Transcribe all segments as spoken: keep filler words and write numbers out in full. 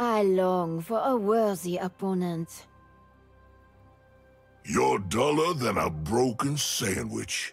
I long for a worthy opponent. You're duller than a broken sandwich.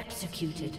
Executed.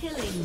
Killing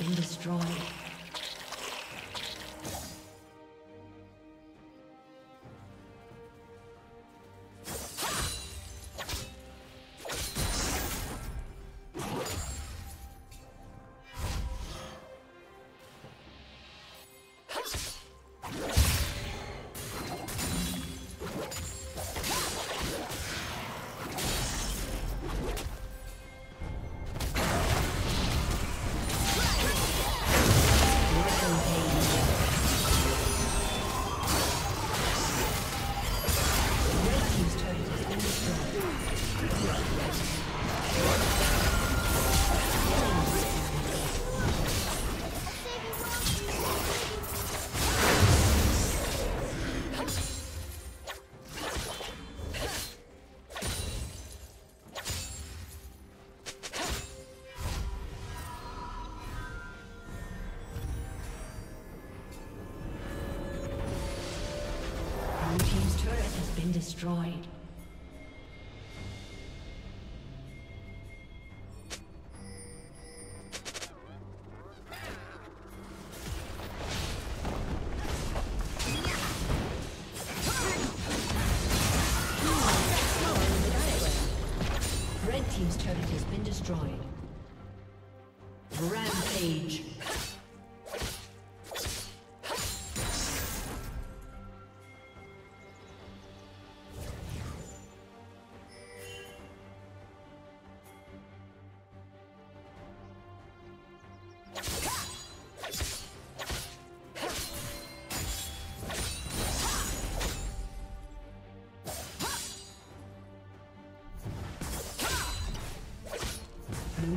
been destroyed. Destroyed. Destroyed. Red team's turret has been destroyed. Rampage. Blue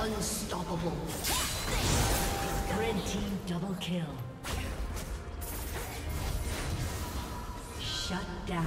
Unstoppable. Red team double kill. Shut down.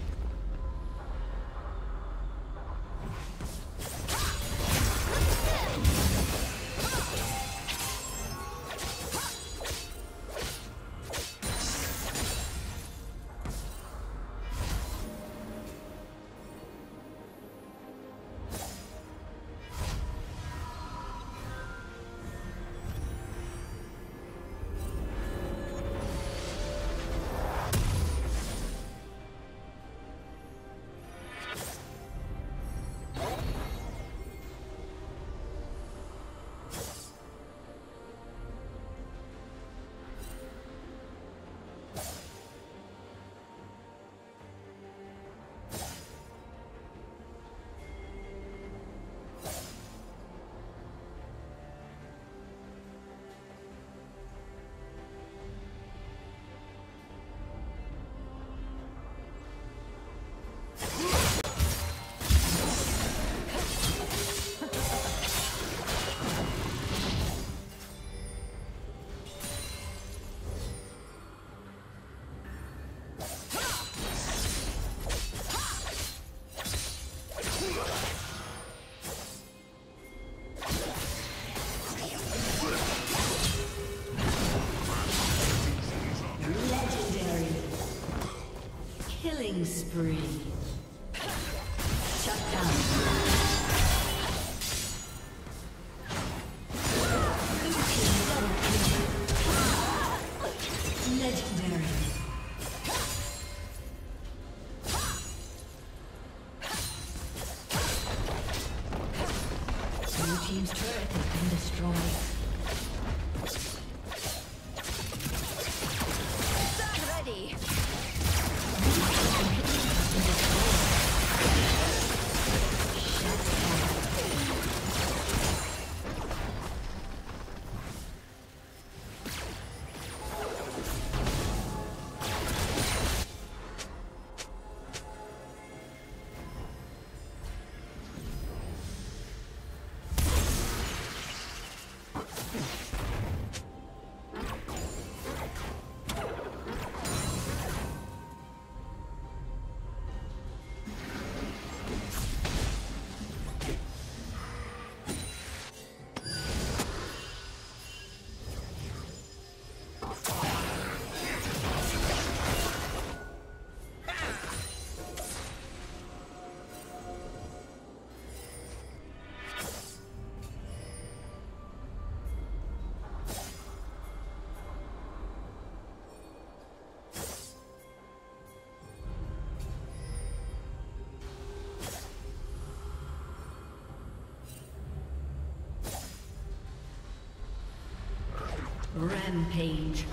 Spree. Shut down. Legendary. Blue team's turret has been destroyed. Rampage.